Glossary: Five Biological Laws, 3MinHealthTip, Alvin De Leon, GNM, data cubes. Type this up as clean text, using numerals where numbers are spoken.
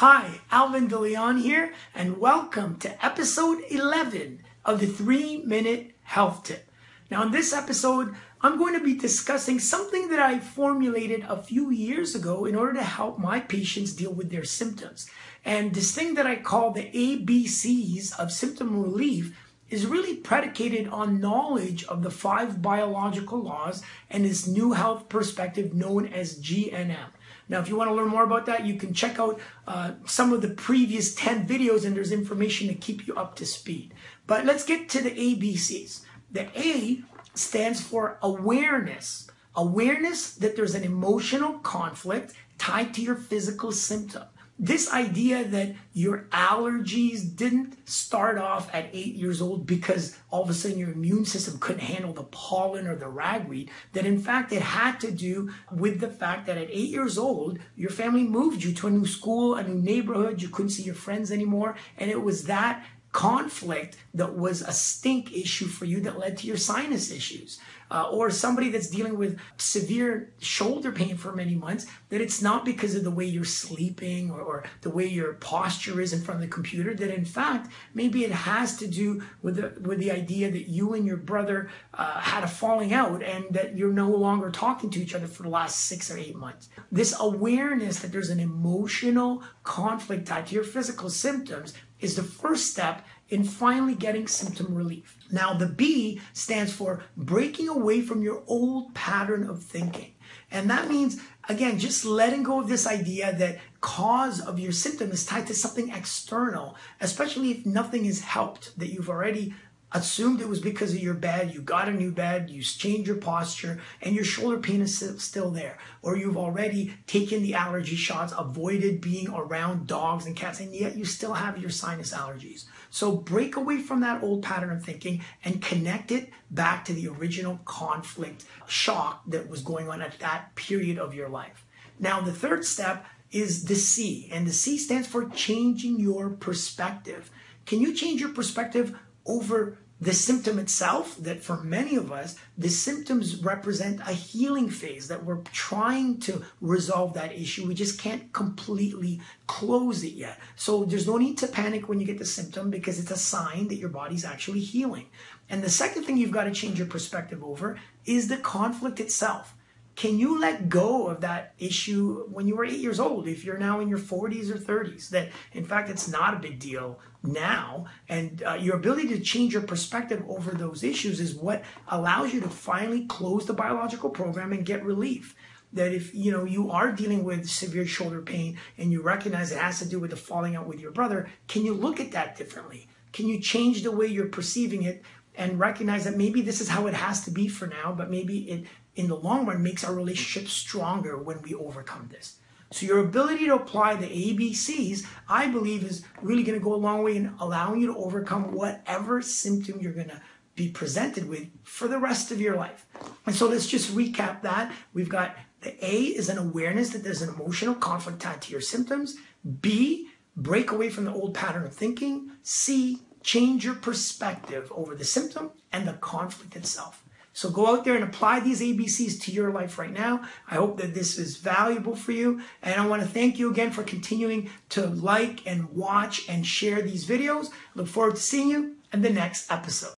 Hi, Alvin De Leon here, and welcome to episode 11 of the 3-Minute Health Tip. Now, in this episode, I'm going to be discussing something that I formulated a few years ago in order to help my patients deal with their symptoms. And this thing that I call the ABCs of symptom relief is really predicated on knowledge of the 5 biological laws and this new health perspective known as GNM. Now, if you want to learn more about that, you can check out some of the previous 10 videos, and there's information to keep you up to speed. But let's get to the ABCs. The A stands for awareness. Awareness that there's an emotional conflict tied to your physical symptom. This idea that your allergies didn't start off at 8 years old because all of a sudden your immune system couldn't handle the pollen or the ragweed, that in fact it had to do with the fact that at 8 years old, your family moved you to a new school, a new neighborhood, you couldn't see your friends anymore, and it was that conflict that was a stink issue for you that led to your sinus issues, or somebody that's dealing with severe shoulder pain for many months, that it's not because of the way you're sleeping or the way your posture is in front of the computer, that in fact maybe it has to do with the idea that you and your brother had a falling out and that you're no longer talking to each other for the last 6 or 8 months. This awareness that there's an emotional conflict tied to your physical symptoms is the first step in finally getting symptom relief. Now, the B stands for breaking away from your old pattern of thinking. And that means, again, just letting go of this idea that cause of your symptom is tied to something external, especially if nothing has helped, that you've already assumed it was because of your bed, you got a new bed, you changed your posture, and your shoulder pain is still there. Or you've already taken the allergy shots, avoided being around dogs and cats, and yet you still have your sinus allergies. So break away from that old pattern of thinking and connect it back to the original conflict shock that was going on at that period of your life. Now, the third step is the C, and the C stands for changing your perspective. Can you change your perspective over the symptom itself? That for many of us, the symptoms represent a healing phase, that we're trying to resolve that issue. We just can't completely close it yet. So there's no need to panic when you get the symptom, because it's a sign that your body's actually healing. And the second thing you've got to change your perspective over is the conflict itself. Can you let go of that issue when you were 8 years old, if you're now in your 40s or 30s, that in fact it's not a big deal now? And your ability to change your perspective over those issues is what allows you to finally close the biological program and get relief. That if you are dealing with severe shoulder pain and you recognize it has to do with the falling out with your brother, can you look at that differently? Can you change the way you're perceiving it and recognize that maybe this is how it has to be for now, but maybe it, in the long run, makes our relationship stronger when we overcome this? So your ability to apply the ABCs, I believe, is really going to go a long way in allowing you to overcome whatever symptom you're going to be presented with for the rest of your life. And so let's just recap that. We've got the A is an awareness that there's an emotional conflict tied to your symptoms. B, break away from the old pattern of thinking. C, change your perspective over the symptom and the conflict itself. So go out there and apply these ABCs to your life right now. I hope that this is valuable for you. And I want to thank you again for continuing to like and watch and share these videos. Look forward to seeing you in the next episode.